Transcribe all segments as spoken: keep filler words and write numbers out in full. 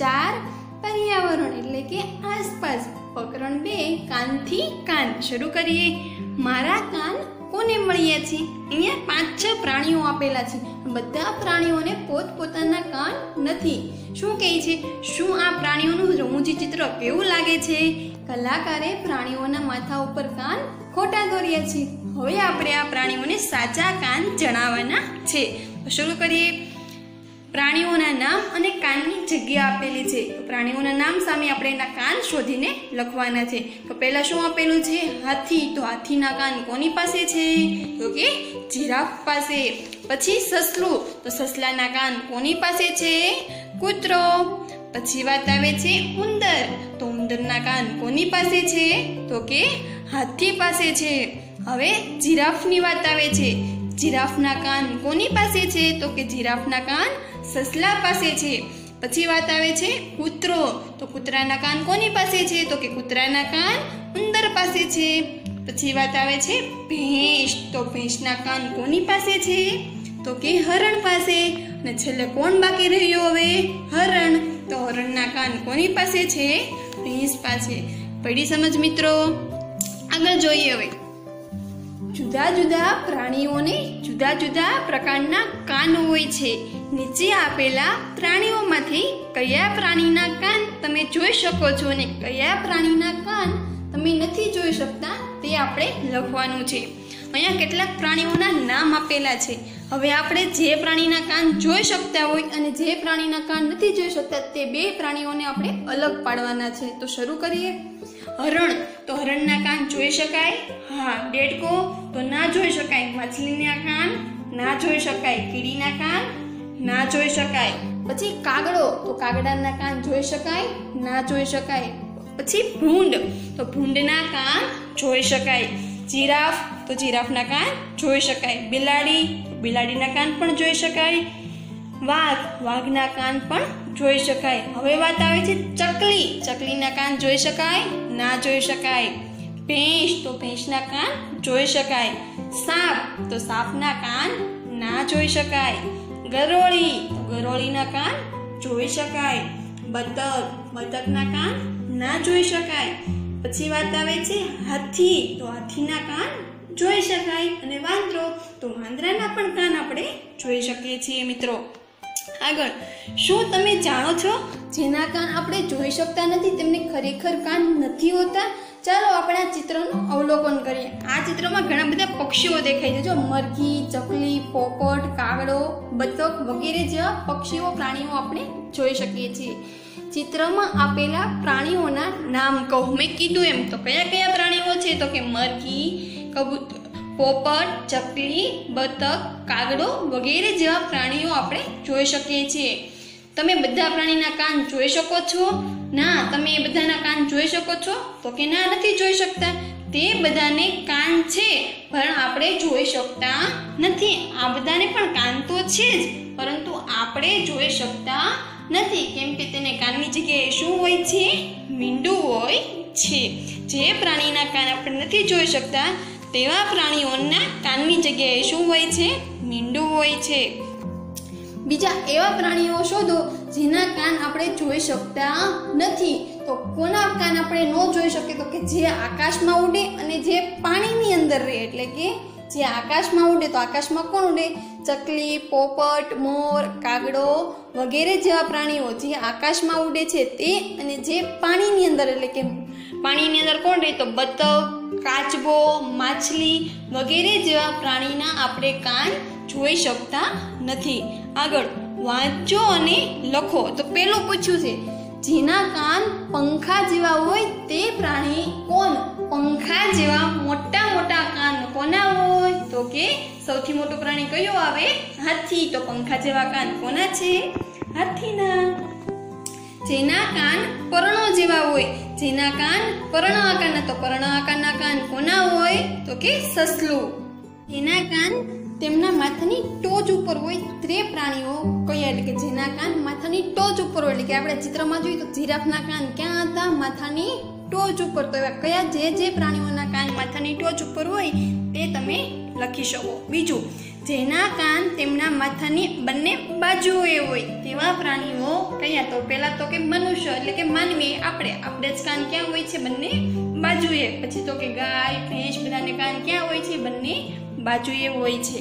चार पर्यावरण એટલે કે આસપાસ પ્રકરણ બે કાનથી કાન શરૂ કરીએ। મારા કાન કોને મળ્યા છે? અહીંયા પાંચ છ પ્રાણીઓ આપેલા છે। બધા પ્રાણીઓને પોતપોતાના કાન નથી। શું કહે છે? શું આ પ્રાણીઓનું રમૂજી ચિત્ર કેવું લાગે છે? કલાકારે પ્રાણીઓના માથા ઉપર કાન ખોટા દોર્યા છે। હવે આપણે આ પ્રાણીઓને સાચા કાન જણાવવાના છે। શરૂ કરીએ। પ્રાણીઓના નામ અને કાનની જગ્યા આપેલી છે। તો પ્રાણીઓના નામ સામે આપણે એના કાન શોધીને લખવાના છે। તો પહેલા શું આપેલું છે? હાથી। તો હાથીના કાન કોની પાસે છે? તો કે જીરાફ પાસે। પછી સસલું। તો સસલાના કાન કોની પાસે છે? કૂતરો। પછી વાત આવે છે ઉંદર। તો ઉંદરના કાન કોની પાસે છે? તો કે હાથી પાસે છે। હવે જીરાફની વાત આવે છે। જીરાફના કાન કોની પાસે છે? તો કે જીરાફના કાન સસલા પાસે છે। પછી વાત આવે છે કૂતરો। તો કૂતરાના કાન કોની પાસે છે? તો કે કૂતરાના કાન ઉંદર પાસે છે। પછી વાત આવે છે ભેંસ। તો ભેંસના કાન કોની પાસે છે? તો કે હરણ પાસે। અને છેલ્લે કોણ બાકી રહ્યું? હવે હરણ। તો હરણના કાન કોની પાસે છે? ભેંસ પાસે। પડી સમજ મિત્રો? આગળ જોઈએ હવે जुदा जुदा प्राणियों ने जुदा जुदा प्रकारना कान होय छे। नीचे आपेला प्राणियों मांथी कया प्राणीना कान तमे जोई शको छो ने कया प्राणीना कान तमे नथी जोई शकता ते आपणे लखवानुं छे। अहींया केटलाक प्राणीओना नाम आपेला छे। हवे आपणे जे प्राणीना कान जोई शकता होय अने जे प्राणीना कान नथी जोई शकता ते बे प्राणीओने आपणे अलग पाडवाना छे। तो शरू करीए। हरण। तो हरणना कान जोई शकाय? हां। डेडको तो ना जोई शकाय। मछलीना कान ना जोई शकाय। कीडीना कान ना जोई शकाय। पछी कागड़ो। तो कागड़ाना कान जोई शकाय? ना जोई शकाय। पछी भूंड। तो भूंडना कान जोई शकाय। जीराफ। तो जीराफना कान जोई शकाय। बिलाड़ी। तो बिलाड़ीना कान पण जोई शकाय। वाघ। वाघना कान पण जोई शकाय। हवे वात आवे छे चकली। चकलीना कान जोई शकाय? ना जोई शकाय। भैंस। तो भैंसना कान जोई शकाय। साप। तो सापना कान ना जोई शकाय। गरोळी। तो गरोळीना कान जोई शकाय। बतक। बतकना कान ना जोई शकाय। पछी वात आवे छे हाथी। तो हाथीना कान जोई शकाय। अने वांदरो। तो वांदराना पण कान आपणे जोई शकीए छीए मित्रो। आगळ शुं तमे जाणो छो जेना कान आपणे जोई शकता नथी तेमने खरेखर कान नथी होता? ચાલો આપણે આ ચિત્રનું અવલોકન કરીએ। આ ચિત્રમાં ઘણા બધા પક્ષીઓ દેખાય છે। જો મરઘી, ચકલી, પોપટ, કાગડો, બતક વગેરે જેવા પક્ષીઓ પ્રાણીઓ આપણે જોઈ શકીએ છીએ। ચિત્રમાં આપેલા પ્રાણીઓના નામ કહો। મેં કીધું એમ તો કયા કયા પ્રાણીઓ છે? તો કે મરઘી, કબૂતર, પોપટ, ચકલી, બતક, કાગડો વગેરે જેવા પ્રાણીઓ આપણે જોઈ શકીએ છીએ। તમે બધા પ્રાણીના કાન જોઈ શકો છો? ના। તમે એ બધાના કાન જોઈ શકો છો? તો કે ના, નથી જોઈ શકતા। તે બધાને કાન છે પણ આપણે જોઈ શકતા નથી। આ બધાને પણ કાન તો છે જ પરંતુ આપણે જોઈ શકતા નથી કેમ કે તેને કાનની જગ્યાએ શું હોય છે? મીંડું હોય છે। જે પ્રાણીના કાન આપણે નથી જોઈ શકતા તેવા પ્રાણીઓના કાનની જગ્યાએ શું હોય છે? મીંડું હોય છે। બીજા એવા પ્રાણીઓ શોધો જેના કાન આપણે જોઈ શકતા નથી। તો કોના કાન આપણે ન જોઈ શકીએ? તો કે જે આકાશમાં ઉડે અને જે પાણીની અંદર રહે। એટલે કે જે આકાશમાં ઉડે તો આકાશમાં કોણ ઉડે? ચકલી, પોપટ, મોર, કાગડો વગેરે જેવા પ્રાણીઓ જે આકાશમાં ઉડે છે તે, અને જે પાણીની અંદર એટલે કે પાણીની અંદર કોણ રહે? તો બતક, કાચબો, માછલી વગેરે જેવા પ્રાણીના આપણે કાન જોઈ શકતા નથી। આગળ વાંચો અને લખો। તો પેલું પૂછ્યું છે જેના કાન પંખા જેવા હોય તે પ્રાણી કોણ? પંખા જેવા મોટા મોટા કાન કોના હોય? તો કે સૌથી મોટો પ્રાણી કયો આવે? હાથી। તો પંખા જેવા કાન કોના છે? હાથીના। જેના કાન પર્ણો જેવા હોય, જેના કાન પર્ણ આકારના, તો પર્ણ આકારના કાન કોના હોય? તો કે સસલું। જેના કાન તેમના માથાની ટોચ ઉપર હોય તે પ્રાણીઓ કયા? એટલે કે જેના કાન માથાની ટોચ ઉપર હોય, એટલે કે આપણે ચિત્રમાં જોઈએ તો જીરાફના કાન ક્યાં હતા? માથાની ટોચ ઉપર। તો એવા કયા જે જે પ્રાણીઓના કાન માથાની ટોચ ઉપર હોય તે તમે લખી શકો। બીજું જેના કાન તેમના માથાની બંને બાજુએ હોય તેવા પ્રાણીઓ કયા? તો પહેલા તો કે મનુષ્ય એટલે કે માનવી, આપણે આપણે જ કાન ક્યાં હોય છે? બંને બાજુએ. પછી તો કે ગાય, ભેંસ બધાને કાન ક્યાં હોય છે? બંને બાજુએ હોય છે.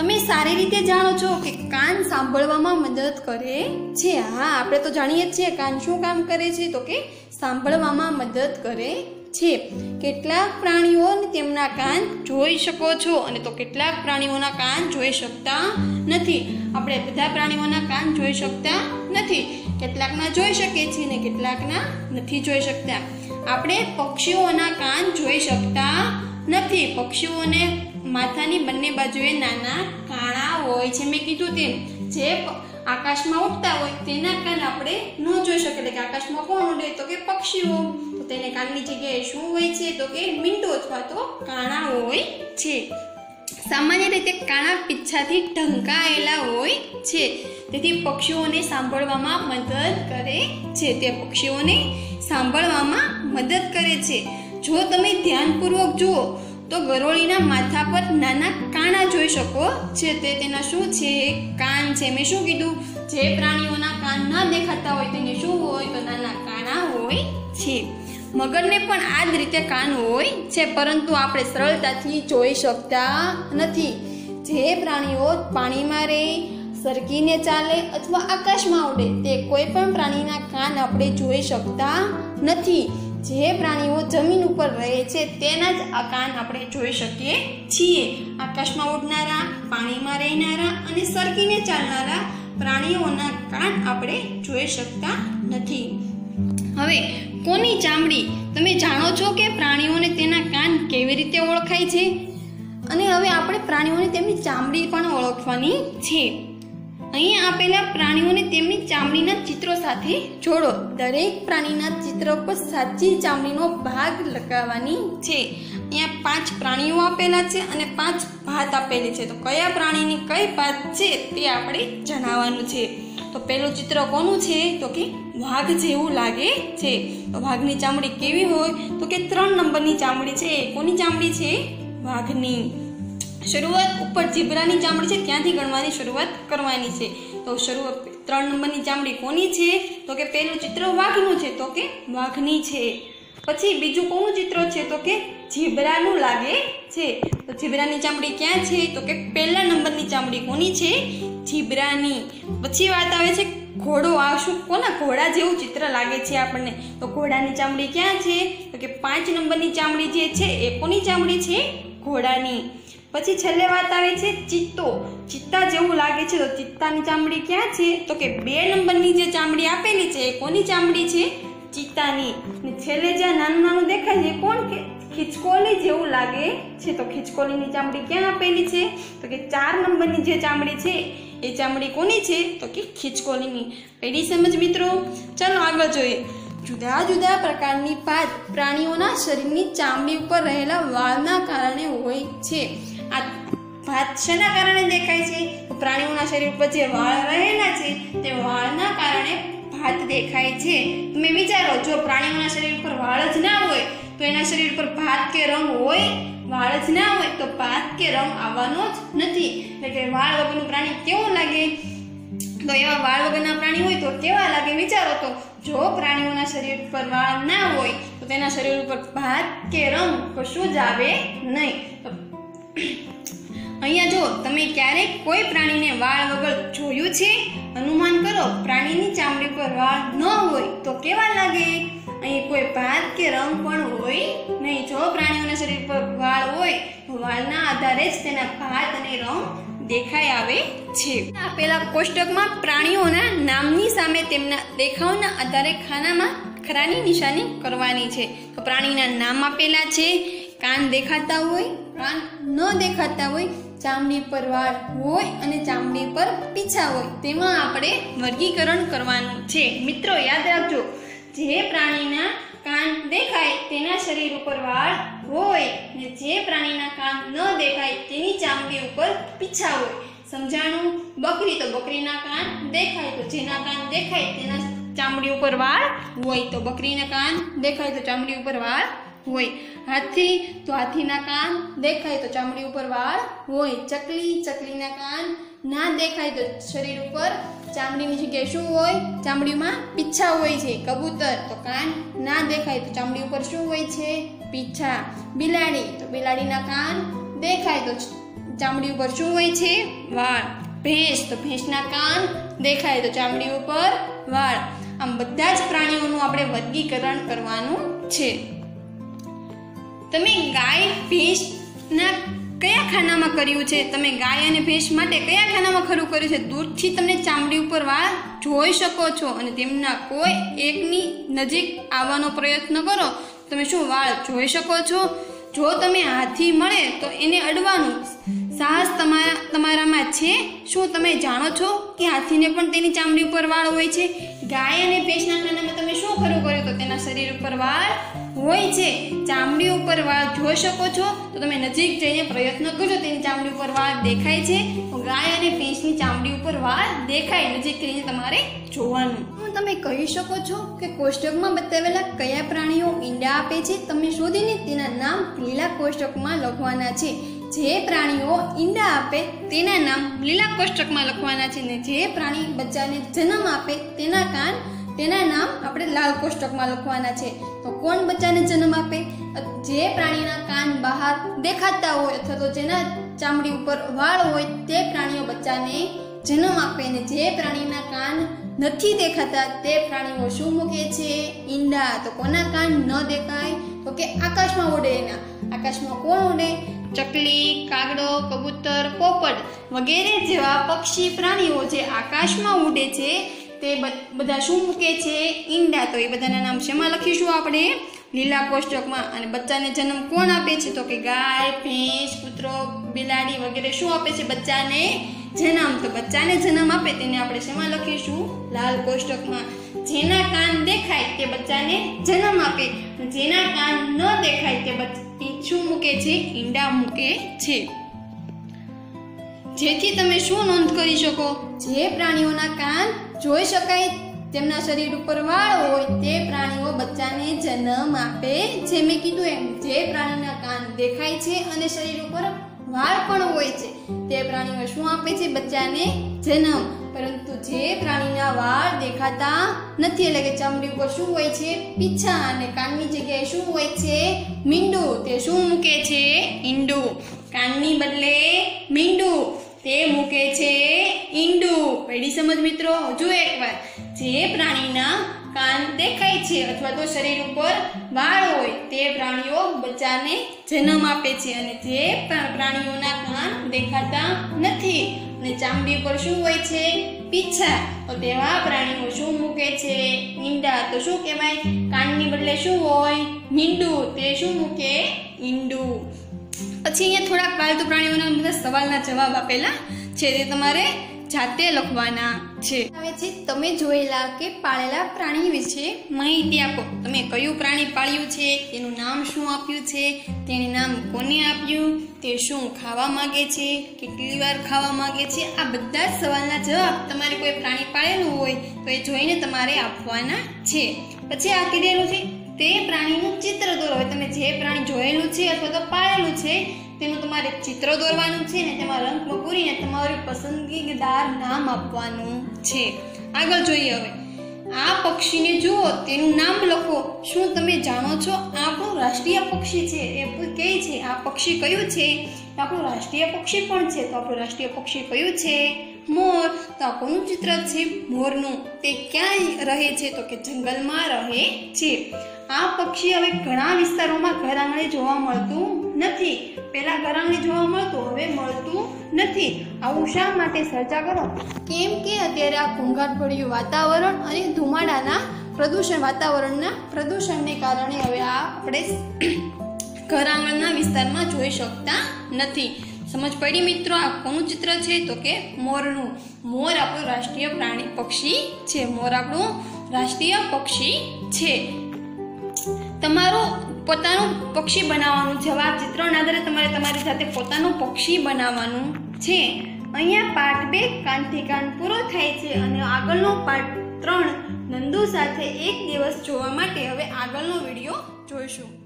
તમે સારી રીતે જાણો છો કે કાન સાંભળવામાં મદદ કરે છે. હા, આપણે તો જાણીએ જ છીએ કાન શું કામ કરે છે, તો કે સાંભળવામાં મદદ કરે છે. કેટલાક પ્રાણીઓ તેમના કાન જોઈ શકો છો અને તો કેટલાક પ્રાણીઓના કાન જોઈ શકતા નથી. આપણે બધા પ્રાણીઓના કાન જોઈ શકતા નથી. કેટલાકના જોઈ શકીએ છીએ ને કેટલાકના નથી જોઈ શકતા. આપણે પક્ષીઓના કાન જોઈ શકતા નથી. પક્ષીઓને માથાની બંને બાજુએ નાના કાણા હોય છે. મેં કીધું તેમ જે આકાશમાં ઉડતા હોય તેના કાન આપણે ન જોઈ શકીએ. એટલે કે આકાશમાં કોણ ઉડે? તો કે પક્ષીઓ. તો તેને કાનની જગ્યાએ શું હોય છે? તો કે મીંડો અથવા તો કાણા હોય છે. સામાન્ય રીતે કાણા પીછાથી ઢંકાયેલા હોય છે, તેથી પક્ષીઓને સાંભળવામાં મદદ કરે છે. તે પક્ષીઓને સાંભળવામાં મદદ કરે છે. જો તમે ધ્યાનપૂર્વક જુઓ તો ગરોળીના માથા પર નાના કાણા જોઈ શકો છે. તે તેના શું છે? કાન છે. મેં શું કીધું? જે પ્રાણીઓના કાન ના દેખાતા હોય તેને શું હોય? તો નાના કાણા હોય છે. મગરને પણ આ જ રીતે કાન હોય છે, પરંતુ આપણે સરળતાથી જોઈ શકતા નથી. જે પ્રાણીઓ પાણીમાં રહે, સરકીને ચાલે અથવા આકાશમાં ઉડે તે કોઈ પણ પ્રાણીના કાન આપણે જોઈ શકતા નથી. જે પ્રાણીઓ જમીન ઉપર રહે છે તેના જ આ કાન આપણે જોઈ શકીએ છીએ. આકાશમાં ઉડનારા, પાણીમાં રહેનારા અને સરકીને ચાલનારા પ્રાણીઓના કાન આપણે જોઈ શકતા નથી. હવે કોની ચામડી? તમે જાણો છો કે પ્રાણીઓને તેના કાન કેવી રીતે ઓળખાય છે, અને હવે આપણે પ્રાણીઓને તેમની ચામડી પણ ઓળખવાની છે. અહીં આપેલા પ્રાણીઓને તેમની ચામડીના ચિત્રો સાથે જોડો. દરેક પ્રાણીના ચિત્ર પર સાચી ચામડીનો ભાગ લગાવવાની છે. અહીંયા પાંચ પ્રાણીઓ આપેલા છે અને પાંચ ભાત આપેલી છે. તો કયા પ્રાણીની કઈ ભાત છે તે આપણે જણાવવાનું છે. તો પહેલું ચિત્ર કોનું છે? તો કે વાઘ જેવું લાગે છે. તો વાઘની ચામડી કેવી હોય? તો કે ત્રણ નંબરની ચામડી છે. કોની ચામડી છે? વાઘની. શરૂઆત ઉપર જીબ્રાની ચામડી છે ત્યાંથી ગણવાની શરૂઆત કરવાની છે. તો શરૂઆત ત્રણ નંબરની ચામડી કોની છે? તો કે પહેલું ચિત્ર વાઘનું છે, તો કે વાઘની છે. પછી બીજું કોનું ચિત્ર છે? તો કે જીબ્રાનું લાગે છે. તો જીબ્રાની ચામડી ક્યાં છે? તો કે પહેલા નંબરની ચામડી કોની છે? જીબ્રાની. પછી વાત આવે છે ઘોડો. આ શું? કોના ઘોડા જેવું ચિત્ર લાગે છે આપણને? તો ઘોડાની ચામડી ક્યાં છે? તો કે પાંચ નંબરની ચામડી જે છે એ કોની ચામડી છે? ઘોડાની. પછી છેલ્લે વાત આવે છે ચિત્તો. ચિત્તા જેવું લાગે છે, તો ચિત્તાની ચામડી ક્યાં છે? તો કે બે નંબરની જે ચામડી આપેલી છે એ કોની ચામડી છે? ચિત્તાની. અને છેલ્લે જ્યાં નાનું નાનું દેખાય છે કોણ? કે ખિચકોલી જેવું લાગે છે. તો ખિચકોલીની ચામડી ક્યાં આપેલી છે? તો કે ચાર નંબરની જે ચામડી છે એ ચામડી કોની છે? તો કે ખિચકોલીની. એડી સમજ મિત્રો. ચાલો આગળ જોઈએ. જુદા જુદા પ્રકારની ભાત પ્રાણીઓના શરીરની ચામડી ઉપર રહેલા વાળના કારણે હોય છે. આ ભાત શેના કારણે દેખાય છે? પ્રાણીઓના શરીર ઉપર જે વાળ રહેલા છે તે વાળના કારણે ભાત દેખાય છે. તમે વિચારો, જો પ્રાણીઓના શરીર ઉપર વાળ જ ના હોય તો એના શરીર પર ભાત કે રંગ હોય? વાળ જ ના હોય તો ભાત કે રંગ આવવાનો જ નથી. એટલે કે વાળ વગરનું પ્રાણી કેવું લાગે? તો એવા વાળ વગરના પ્રાણી હોય તો કેવા લાગે વિચારો તો. જો પ્રાણીઓના શરીર પર વાળ ના હોય તો તેના શરીર ઉપર ભાત કે રંગ કશું જ આવે નહીં. અહીંયા જો તમે ક્યારેક કોઈ પ્રાણીને વાળ વગર જોયું છે? અનુમાન કરો, પ્રાણીની ચામડી પર વાળ ન હોય તો કેવા લાગે? અહીં કોઈ ભાત કે રંગ પણ હોય નહીં. જો પ્રાણીઓના શરીર પર વાળ હોય તો વાળના આધારે જ તેના ભાત અને રંગ દેખાય આવે છે. આપેલા કોષ્ટકમાં પ્રાણીઓના નામની સામે તેમના દેખાવના આધારે ખાનામાં ખરાની નિશાની કરવાની છે. તો પ્રાણીના નામ આપેલા છે. કાન દેખાતા હોય, કાન ન દેખાતા હોય, ચામડી પર વાળ હોય અને ચામડી પર પીછા હોય, તેમાં આપણે વર્ગીકરણ કરવાનું છે. મિત્રો યાદ રાખજો, જે પ્રાણીના કાન દેખાય તેના શરીર ઉપર વાળ હોય અને જે પ્રાણીના કાન ન દેખાય તેની ચામડી ઉપર પીછા હોય. સમજાણું? બકરી, તો બકરીના કાન દેખાય તો જેના કાન દેખાય તેના ચામડી ઉપર વાળ હોય. તો બકરીના કાન દેખાય તો ચામડી ઉપર વાળ होय। हाथी तो हाथी ना कान देखाय तो चामड़ी उपर वाळ होय। चकली चकली ना कान ना देखाय तो शरीर उपर चामड़ी नी जग्याए शुं होय, चामड़ी मां पीछा होय छे। कबूतर तो कान ना देखाय तो चामड़ी उपर शुं होय छे, पीछा। बिलाड़ी तो बिलाड़ी ना कान देखाय तो चामड़ी उपर शुं होय छे, वाळ। भैंस तो भैंस ना कान देखाय तो चामड़ी उपर वाळ। आम बधा ज प्राणीओनुं आपणे वर्गीकरण करवानुं छे। तमे गाय भैंस ना कया खानामां कर्युं छे? तमे गाय अने भैंस माटे कया खानामां खरु कर्युं छे? दूरथी तमने चामड़ी उपर वाळ जोई शको छो अने तेमना कोई एकनी नजीक आववानो प्रयत्न करो। तमे शुं वाळ जोई शको छो? जो तमे हाथी मळे तो एने अडवानुं साहस तमारा तमारामां छे। शुं तमे जाणो छो के हाथीने पण तेनी चामड़ी उपर वाळ होय छे? गाय अने भैंसना खानामां तमे शुं खरु कर्युं तो तेना शरीर उपर वाळ होय छे। चामड़ी उपर वाळ जोई शको छो तो तमे नजीक जईने प्रयत्न करजो, तेनी चामड़ी उपर वाळ देखाय छे। गाय अने भैंसनी चामड़ी उपर वाळ देखाय नजीक करीने तमारे जोवानुं। तो तमे कही शको छो के कोष्टकमां बतावेला कया प्राणीओ ईंडा आपे छे? तमे शोधीने तेना नाम लीला कोष्टकमां લખવાના છે। જે પ્રાણીઓ ઈંડા આપે તેના નામ લીલા કોષ્ટકમાં લખવાના છે ને જે પ્રાણી બચ્ચાને જન્મ આપે તેના કાન તેના નામ આપણે લાલ કોષ્ટકમાં લખવાના છે। તો કોણ બચ્ચાને જન્મ આપે? જે પ્રાણીના કાન બહાર દેખાતા હોય અથવા તો જેના ચામડી ઉપર વાળ હોય તે પ્રાણીઓ બચ્ચાને જન્મ આપે ને જે પ્રાણીના કાન નથી દેખાતા તે પ્રાણીઓ શું મૂકે છે? ઈંડા। તો કોના કાન ન દેખાય? તો કે આકાશમાં ઉડે એના। આકાશમાં કોણ ઉડે? ચકલી, કાગડો, કબૂતર, પોપટ વગેરે જેવા પક્ષી પ્રાણીઓ જે આકાશમાં ઉડે છે તે બધા શું મૂકે છે? ઈંડા। તો એ બધાના નામ શેમાં લખીશું આપણે? લીલા કોષ્ટકમાં। અને બચ્ચાને જન્મ કોણ આપે છે? તો કે ગાય, ભેંસ, કૂતરો, બિલાડી વગેરે શું આપે છે બચ્ચાને જન્મ? તો બચ્ચાને જન્મ આપે તેને આપણે શેમાં લખીશું? લાલ કોષ્ટકમાં। જેના કાન દેખાય તે બચ્ચાને જન્મ આપે, જેના કાન ન દેખાય તે બચ્ચા શું મૂકે છે? ઈંડા મૂકે છે। જેથી તમે શું નોંધ કરી શકો? જે પ્રાણીઓના કાન જોઈ શકાય તેમના શરીર ઉપર વાળ હોય તે પ્રાણીઓ બચ્ચાને જન્મ આપે છે। મેં કીધું એમ જે પ્રાણીના કાન દેખાય છે અને શરીર ઉપર વાળ પણ હોય છે તે પ્રાણીઓ શું આપે છે? બચ્ચાને જન્મ। પરંતુ જે પ્રાણીના વાળ દેખાતા નથી એટલે કે ચામડી ઉપર શું હોય છે? પીછા। અને કાનની જગ્યાએ શું હોય છે? મીંડું। તે શું મૂકે છે? ઈંડું। કાનની બદલે મીંડું તે મૂકે છે ઈંડું। પેડી સમજ મિત્રો। હજુ એકવાર જે પ્રાણીના કાન દેખાય છે અથવા તો શરીર ઉપર વાળ હોય તે પ્રાણીઓ બચ્ચાને જન્મ આપે છે, અને જે પ્રાણીઓના કાન દેખાતા નથી અને ચામડી ઉપર શું હોય છે? પીછા। તો તેવા પ્રાણીઓ શું મૂકે છે? ઈંડા। તો શું કહેવાય? કાનની બદલે શું હોય? મીંડું। તે શું મૂકે? ઈંડું। પછી અહીંયા થોડાક પાલતુ પ્રાણીઓના બધા સવાલના જવાબ આપેલા છે તે તમારે જાતે લખવાના છે। હવે છે તમે જોયેલા કે પાળેલા પ્રાણી વિશે માહિતી આપો। તમે કયું પ્રાણી પાળ્યું છે, તેનું નામ શું આપ્યું છે, તેને નામ કોને આપ્યું, તે શું ખાવા માંગે છે, કેટલી વાર ખાવા માંગે છે, આ બધા જ સવાલના જવાબ તમારે કોઈ પ્રાણી પાળેલું હોય તો એ જોઈને તમારે આપવાના છે। પછી આ કીધેલું છે તે પ્રાણીનું ચિત્ર દોરો। હવે તમે જે પ્રાણી જોયેલું છે અથવા તો પાળેલું છે તેનું તમારે ચિત્ર દોરવાનું છે અને તેમાં રંગમાં પૂરીને તમારી પસંદગીદાર નામ આપવાનું છે। આગળ જોઈએ હવે આ પક્ષીને જુઓ, તેનું નામ લખો। શું તમે જાણો છો આ આપણું રાષ્ટ્રીય પક્ષી છે? એ કહે છે આ પક્ષી કયું છે? આપણું રાષ્ટ્રીય પક્ષી પણ છે। તો આપણું રાષ્ટ્રીય પક્ષી કયું છે? મોર। તો આપણું ચિત્ર છે મોરનું। તે ક્યાં રહે છે? તો કે જંગલમાં રહે છે। આ પક્ષી હવે ઘણા વિસ્તારોમાં ઘર આંગણે જોવા મળતું નથી। પહેલા ઘર આંગણે જોવા મળતું, હવે મળતું નથી। આવું શા માટે? ચર્ચા કરો। કેમ કે અત્યારે આ ઘોંઘાટભર્યું વાતાવરણ અને ધુમાડાના પ્રદૂષણ વાતાવરણના પ્રદૂષણને કારણે હવે આ આપણે ઘર આંગણના વિસ્તારમાં જોઈ શકતા નથી। સમજ પડી મિત્રો? આ કોનું ચિત્ર છે? તો કે મોરનું। મોર આપણું રાષ્ટ્રીય પ્રાણી પક્ષી છે। મોર આપણું રાષ્ટ્રીય પક્ષી છે। તમારું પોતાનું પક્ષી બનાવવાનું છે। આ ચિત્રના આધારે તમારે તમારી સાથે પોતાનું પક્ષી બનાવવાનું છે। અહીંયા પાર્ટ બે કાંતિ કાન પૂરો થાય છે અને આગળનો પાર્ટ ત્રણ નંદુ સાથે એક દિવસ જોવા માટે હવે આગળનો વિડીયો જોઈશું।